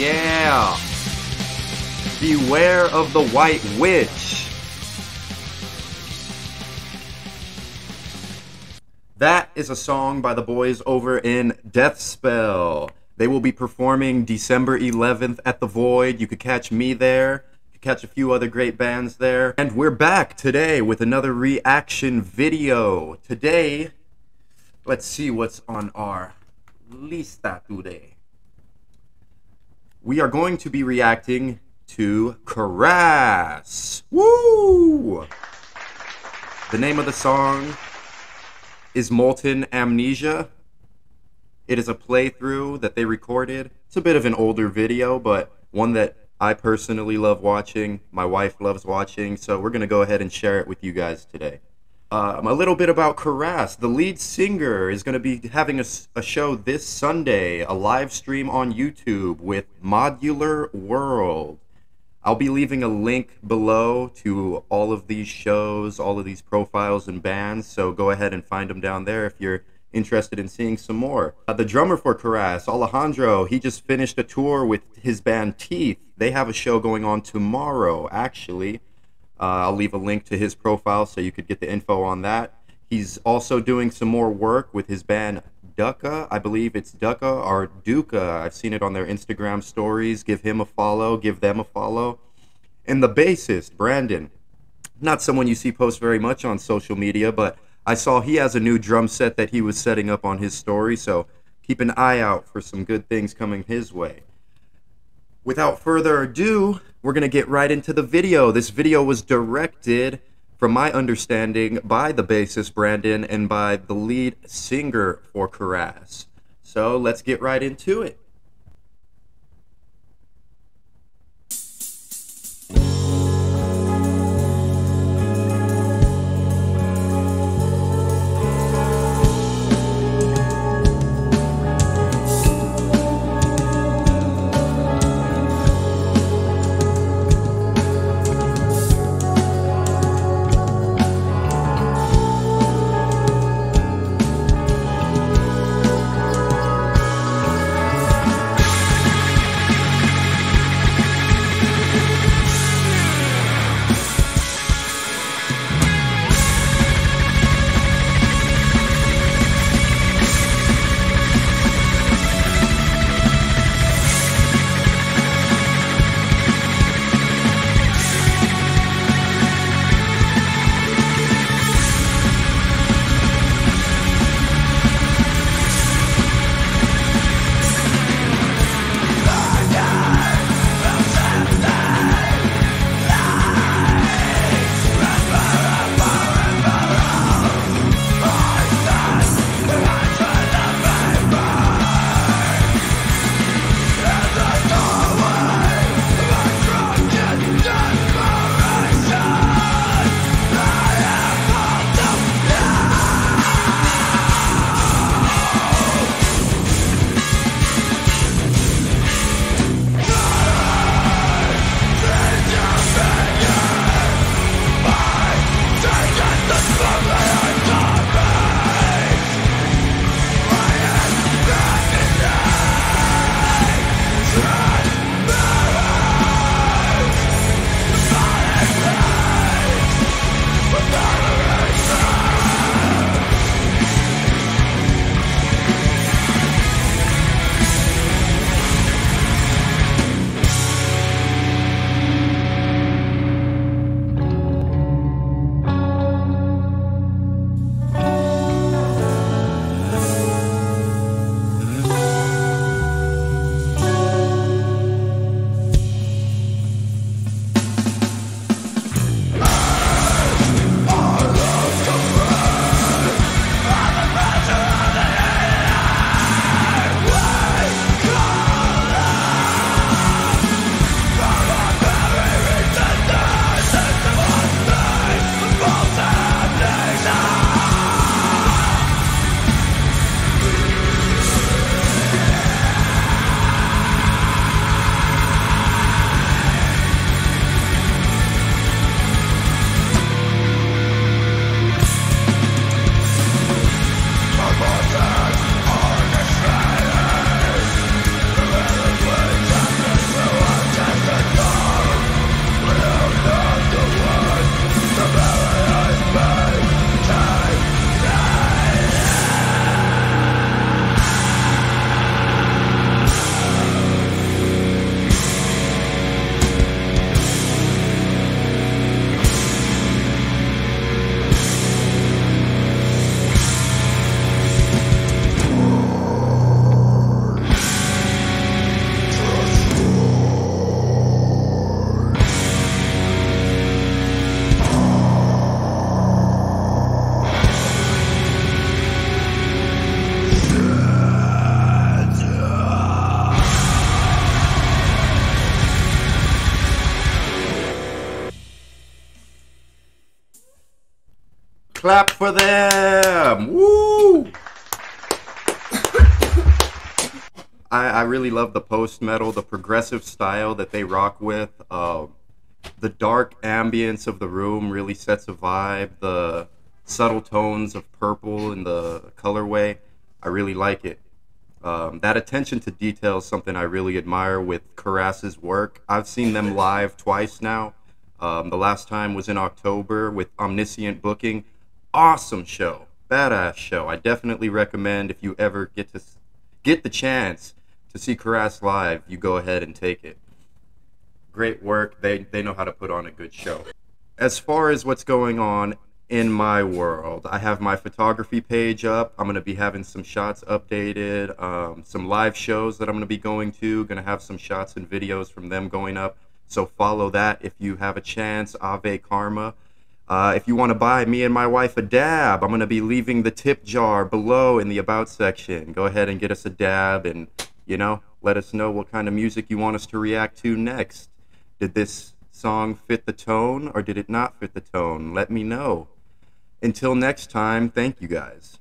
Yeah! Beware of the White Witch! That is a song by the boys over in Deathspell. They will be performing December 11th at The Void. You could catch me there. You could catch a few other great bands there. And we're back today with another reaction video. Today, let's see what's on our lista today. We are going to be reacting to Karas. Woo! The name of the song is Molten Amnesia. It is a playthrough that they recorded. It's a bit of an older video, but one that I personally love watching. My wife loves watching, so we're gonna go ahead and share it with you guys today. A little bit about Karas. The lead singer is going to be having a show this Sunday, a live stream on YouTube with Modular World. I'll be leaving a link below to all of these shows, all of these profiles and bands, so go ahead and find them down there if you're interested in seeing some more. The drummer for Karas, Alejandro, he just finished a tour with his band Teeth. They have a show going on tomorrow, actually. I'll leave a link to his profile so you could get the info on that. He's also doing some more work with his band Ducca. I believe it's Ducca or Ducca. I've seen it on their Instagram stories. Give him a follow. Give them a follow. And the bassist, Brandon. Not someone you see post very much on social media, but I saw he has a new drum set that he was setting up on his story, so keep an eye out for some good things coming his way. Without further ado, we're going to get right into the video. This video was directed, from my understanding, by the bassist Brandon and by the lead singer for Karas. So let's get right into it. clap for them. Woo! I really love the post-metal, the progressive style that they rock with. The dark ambience of the room really sets a vibe. The subtle tones of purple and the colorway, I really like it. That attention to detail is something I really admire with Karas's work. I've seen them live twice now. The last time was in October with Omniscient Booking. Awesome show. Badass show. I definitely recommend if you ever get the chance to see Karas live, you go ahead and take it. Great work. They know how to put on a good show. As far as what's going on in my world, I have my photography page up. I'm going to be having some shots updated, some live shows that I'm going to be going to. Going to have some shots and videos from them going up. So follow that if you have a chance. Ave Carma. If you want to buy me and my wife a dab, I'm going to be leaving the tip jar below in the about section. Go ahead and get us a dab and, you know, let us know what kind of music you want us to react to next. Did this song fit the tone or did it not fit the tone? Let me know. Until next time, thank you guys.